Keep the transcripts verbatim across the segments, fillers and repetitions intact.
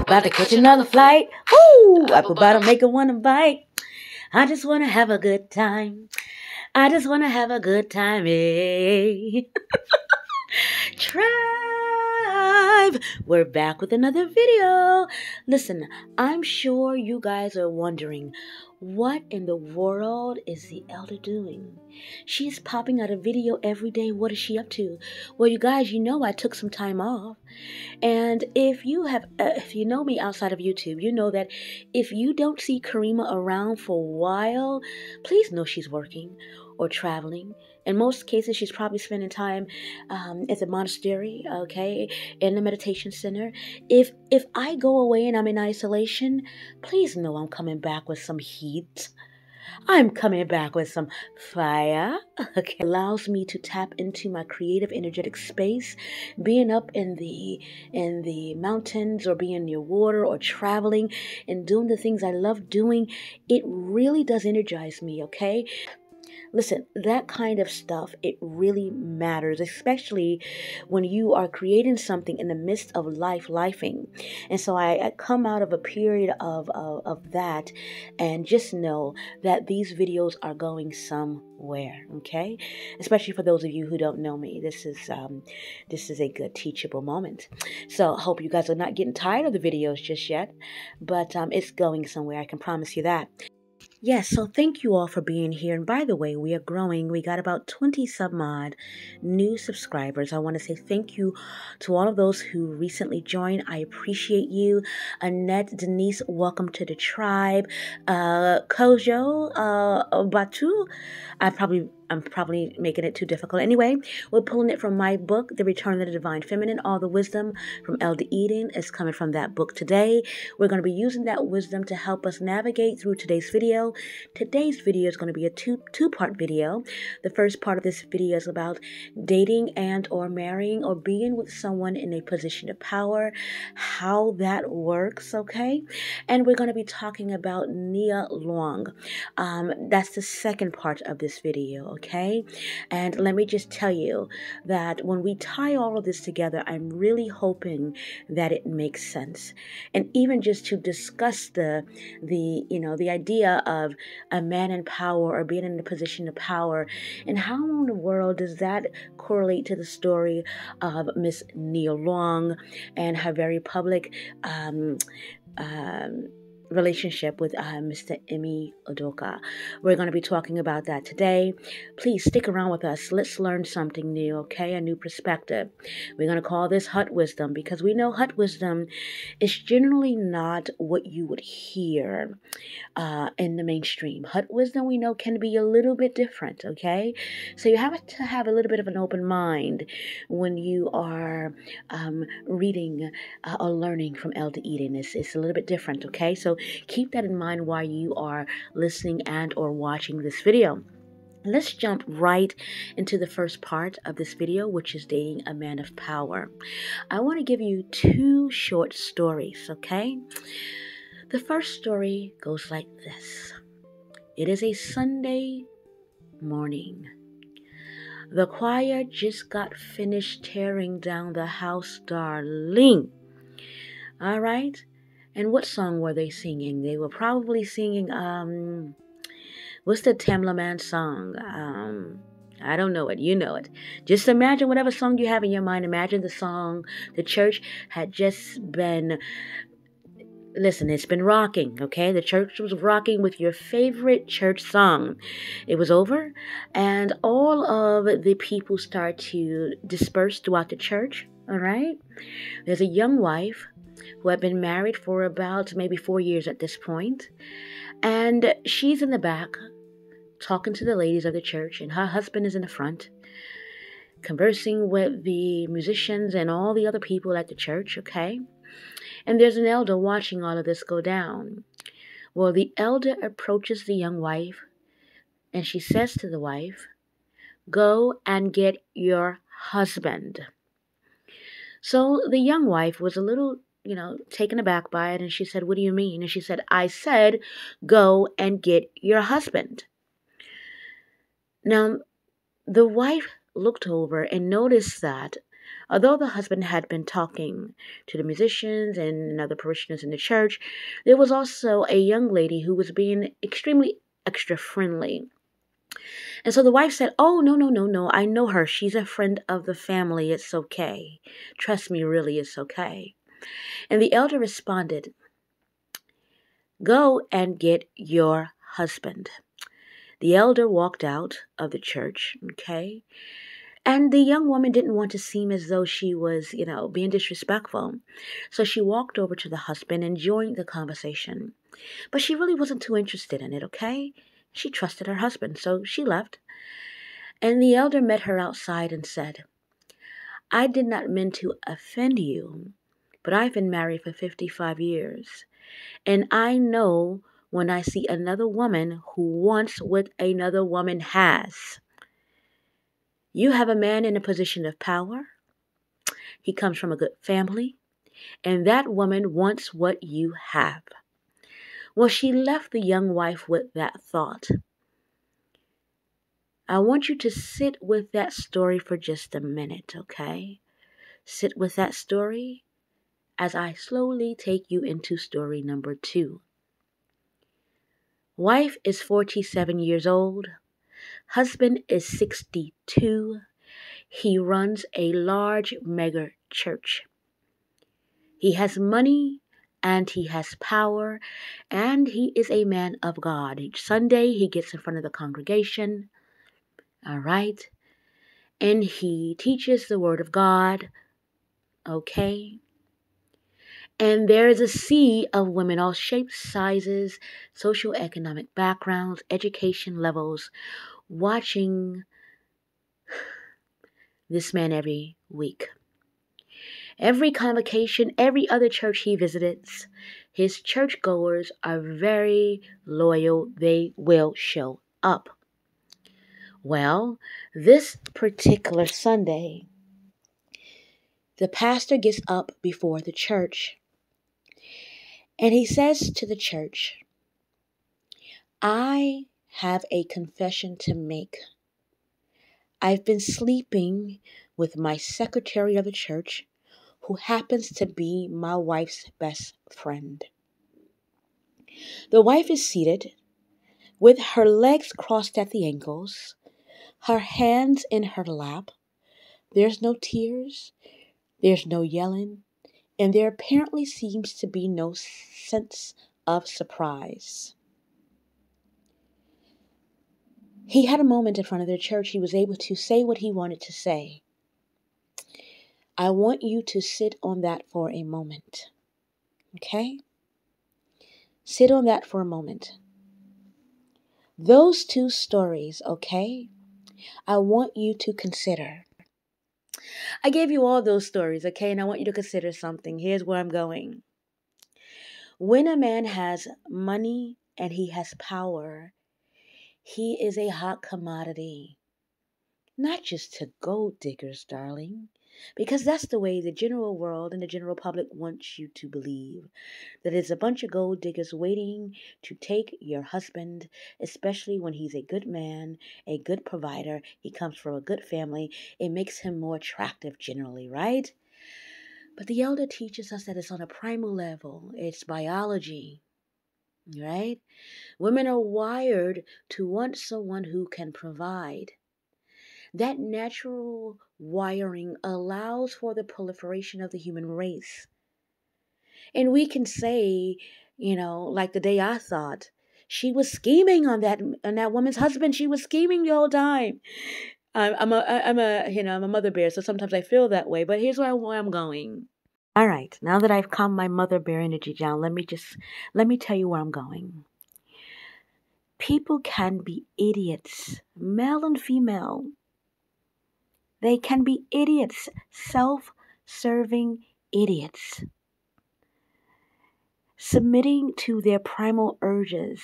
About to catch another flight. Woo! Up about to make a one bite. I just want to have a good time. I just want to have a good time, eh? Tribe! We're back with another video. Listen, I'm sure you guys are wondering, what in the world is the elder doing? She's popping out a video every day. What is she up to? Well, you guys, you know I took some time off. And if you have, uh, if you know me outside of YouTube, you know that if you don't see Karima around for a while, please know she's working or traveling. In most cases, she's probably spending time um, at the monastery, okay, in the meditation center. If if I go away and I'm in isolation, please know I'm coming back with some heat. I'm coming back with some fire. Okay. Allows me to tap into my creative energetic space. Being up in the in the mountains or being near water or traveling and doing the things I love doing, it really does energize me, okay? Listen, that kind of stuff, it really matters, especially when you are creating something in the midst of life, lifing. And so I, I come out of a period of, of, of that, and just know that these videos are going somewhere, okay? Especially for those of you who don't know me, this is, um, this is a good teachable moment. So I hope you guys are not getting tired of the videos just yet, but um, it's going somewhere, I can promise you that. Yes, so thank you all for being here. And by the way, we are growing. We got about twenty submod new subscribers. I want to say thank you to all of those who recently joined. I appreciate you. Annette, Denise, welcome to the tribe. Uh, Kojo, uh, Batu, I probably... I'm probably making it too difficult. Anyway, we're pulling it from my book, The Return of the Divine Feminine. All the wisdom from Elder Eden is coming from that book today. We're going to be using that wisdom to help us navigate through today's video. Today's video is going to be a two, two-part video. The first part of this video is about dating and or marrying or being with someone in a position of power, how that works, okay? And we're going to be talking about Nia Long. Um, that's the second part of this video, okay? And let me just tell you that when we tie all of this together, I'm really hoping that it makes sense. And even just to discuss the, the you know, the idea of a man in power or being in a position of power, and how in the world does that correlate to the story of Miss Nia Long and her very public um, um, relationship with uh, Mister Emmy Odoka. We're going to be talking about that today. Please stick around with us. Let's learn something new, okay? A new perspective. We're going to call this Hut Wisdom, because we know Hut Wisdom is generally not what you would hear uh, in the mainstream. Hut Wisdom, we know, can be a little bit different, okay? So you have to have a little bit of an open mind when you are um, reading uh, or learning from Elder Eden. It's, it's a little bit different, okay? So keep that in mind while you are listening and or watching this video. Let's jump right into the first part of this video, which is dating a man of power. I want to give you two short stories, okay? The first story goes like this. It is a Sunday morning. The choir just got finished tearing down the house, darling. All right. And what song were they singing? They were probably singing, um, what's the Tamla Man song? Um, I don't know it. You know it. Just imagine whatever song you have in your mind. Imagine the song. The church had just been, listen, it's been rocking, okay? The church was rocking with your favorite church song. It was over, and all of the people start to disperse throughout the church, all right? There's a young wife who had been married for about maybe four years at this point. And she's in the back talking to the ladies of the church, and her husband is in the front conversing with the musicians and all the other people at the church, okay? And there's an elder watching all of this go down. Well, the elder approaches the young wife, and she says to the wife, "Go and get your husband." So the young wife was a little, you know, taken aback by it. And she said, "What do you mean?" And she said, "I said, go and get your husband." Now, the wife looked over and noticed that although the husband had been talking to the musicians and other parishioners in the church, there was also a young lady who was being extremely extra friendly. And so the wife said, "Oh, no, no, no, no, I know her. She's a friend of the family. It's okay. Trust me, really, it's okay." And the elder responded, "Go and get your husband." The elder walked out of the church, okay? And the young woman didn't want to seem as though she was, you know, being disrespectful. So she walked over to the husband and joined the conversation. But she really wasn't too interested in it, okay? She trusted her husband, so she left. And the elder met her outside and said, "I did not mean to offend you, but I've been married for fifty-five years. And I know when I see another woman who wants what another woman has. You have a man in a position of power. He comes from a good family. And that woman wants what you have." Well, she left the young wife with that thought. I want you to sit with that story for just a minute, okay? Sit with that story as I slowly take you into story number two. Wife is forty-seven years old. Husband is sixty-two. He runs a large mega church. He has money and he has power and he is a man of God. Each Sunday he gets in front of the congregation, all right? And he teaches the word of God, okay? And there is a sea of women, all shapes, sizes, socioeconomic backgrounds, education levels, watching this man every week. Every convocation, every other church he visits, his churchgoers are very loyal. They will show up. Well, this particular Sunday, the pastor gets up before the church. And he says to the church, "I have a confession to make. I've been sleeping with my secretary of the church, who happens to be my wife's best friend." The wife is seated with her legs crossed at the ankles, her hands in her lap. There's no tears, there's no yelling, and there apparently seems to be no sense of surprise. He had a moment in front of the church. He was able to say what he wanted to say. I want you to sit on that for a moment, okay? Sit on that for a moment. Those two stories, okay, I want you to consider. I gave you all those stories, okay, and I want you to consider something. Here's where I'm going. When a man has money and he has power, he is a hot commodity. Not just to gold diggers, darling, because that's the way the general world and the general public wants you to believe, that there's a bunch of gold diggers waiting to take your husband, especially when he's a good man, a good provider, he comes from a good family. It makes him more attractive generally, right? But the elder teaches us that it's on a primal level. It's biology, right? Women are wired to want someone who can provide. That natural wiring allows for the proliferation of the human race. And we can say, you know, like the day I thought, she was scheming on that on that woman's husband. She was scheming the whole time. I'm, I'm a, I'm a, you know, I'm a mother bear, so sometimes I feel that way. But here's where, I, where I'm going. All right, now that I've calmed my mother bear energy down, let me just let me tell you where I'm going. People can be idiots, male and female. They can be idiots, self-serving idiots, submitting to their primal urges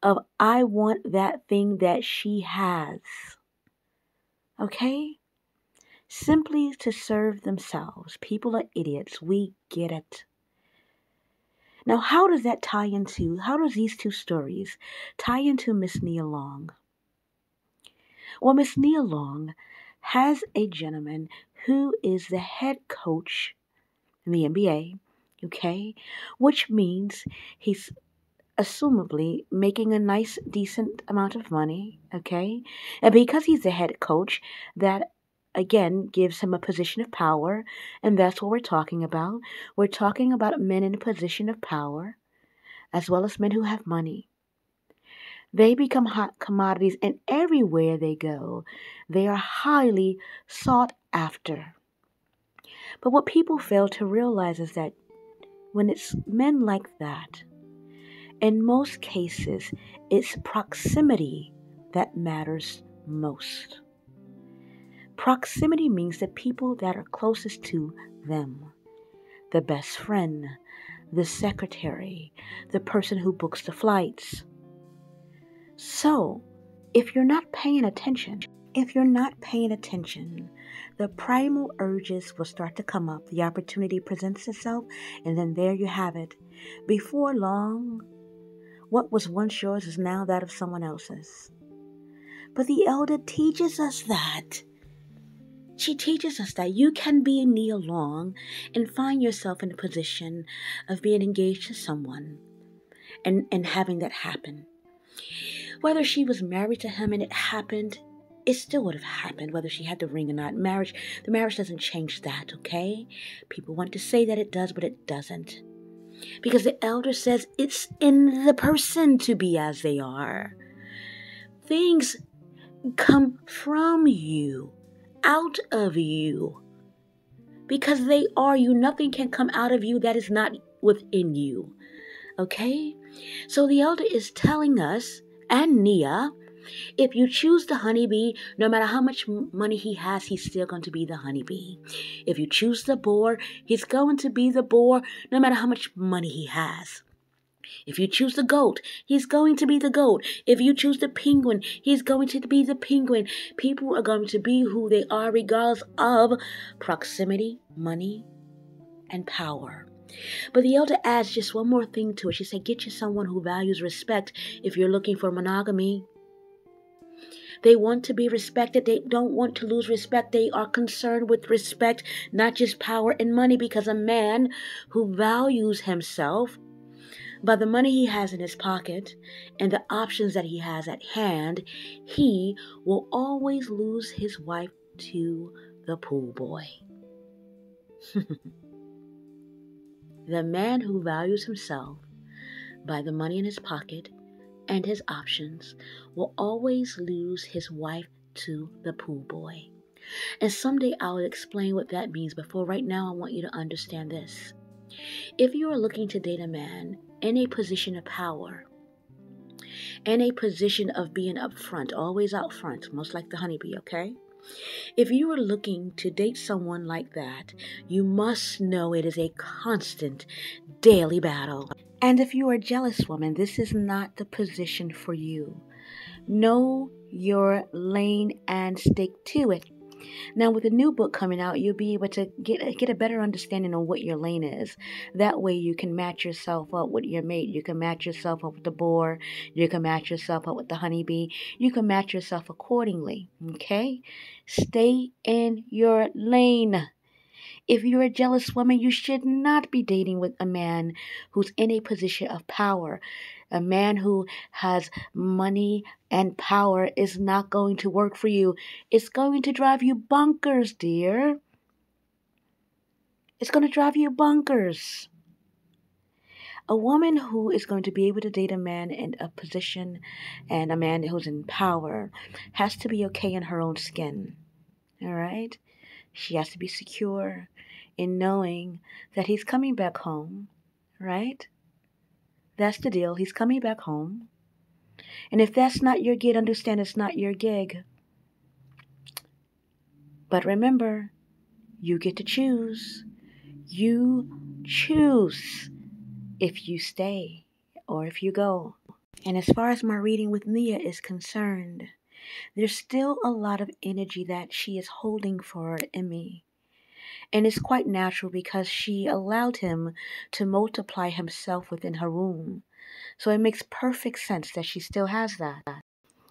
of, I want that thing that she has, okay? Simply to serve themselves. People are idiots. We get it. Now, how does that tie into, how does these two stories tie into Miss Nia Long? Well, Miss Nia Long has a gentleman who is the head coach in the N B A, okay, which means he's assumably making a nice, decent amount of money, okay, and because he's the head coach, that again gives him a position of power, and that's what we're talking about. We're talking about men in a position of power, as well as men who have money. They become hot commodities, and everywhere they go, they are highly sought after. But what people fail to realize is that when it's men like that, in most cases, it's proximity that matters most. Proximity means the people that are closest to them, the best friend, the secretary, the person who books the flights. So, if you're not paying attention, if you're not paying attention, the primal urges will start to come up. The opportunity presents itself, and then there you have it. Before long, what was once yours is now that of someone else's. But the Elder teaches us that. She teaches us that you can be Nia Long and find yourself in a position of being engaged to someone and, and having that happen. Whether she was married to him and it happened, it still would have happened, whether she had the ring or not. Marriage, the marriage doesn't change that, okay? People want to say that it does, but it doesn't. Because the Elder says it's in the person to be as they are. Things come from you, out of you. Because they are you. Nothing can come out of you that is not within you, okay? So the Elder is telling us, and Nia, if you choose the honeybee, no matter how much money he has, he's still going to be the honeybee. If you choose the boar, he's going to be the boar, no matter how much money he has. If you choose the goat, he's going to be the goat. If you choose the penguin, he's going to be the penguin. People are going to be who they are regardless of proximity, money, and power. But the Elder adds just one more thing to it. She said, get you someone who values respect if you're looking for monogamy. They want to be respected. They don't want to lose respect. They are concerned with respect, not just power and money, because a man who values himself by the money he has in his pocket and the options that he has at hand, he will always lose his wife to the pool boy. The man who values himself by the money in his pocket and his options will always lose his wife to the pool boy. And someday I will explain what that means, but for right now I want you to understand this. If you are looking to date a man in a position of power, in a position of being up front, always out front, most like the honeybee, okay? If you are looking to date someone like that, you must know it is a constant daily battle. And if you are a jealous woman, this is not the position for you. Know your lane and stick to it. Now, with the new book coming out, you'll be able to get, get a better understanding of what your lane is. That way you can match yourself up with your mate. You can match yourself up with the boar. You can match yourself up with the honeybee. You can match yourself accordingly, okay? Stay in your lane. If you're a jealous woman, you should not be dating with a man who's in a position of power. A man who has money and power is not going to work for you. It's going to drive you bonkers, dear. It's going to drive you bonkers. A woman who is going to be able to date a man in a position and a man who's in power has to be okay in her own skin. All right? She has to be secure in knowing that he's coming back home, right? That's the deal. He's coming back home. And if that's not your gig, understand it's not your gig. But remember, you get to choose. You choose if you stay or if you go. And as far as my reading with Nia is concerned, there's still a lot of energy that she is holding for Emmy. And it's quite natural because she allowed him to multiply himself within her womb. So it makes perfect sense that she still has that.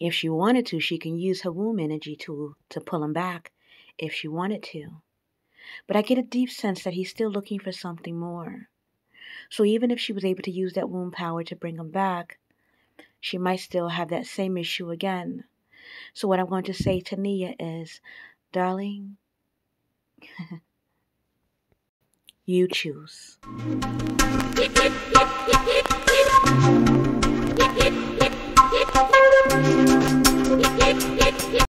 If she wanted to, she can use her womb energy to, to pull him back if she wanted to. But I get a deep sense that he's still looking for something more. So even if she was able to use that womb power to bring him back, she might still have that same issue again. So what I'm going to say to Nia is, darling, you choose.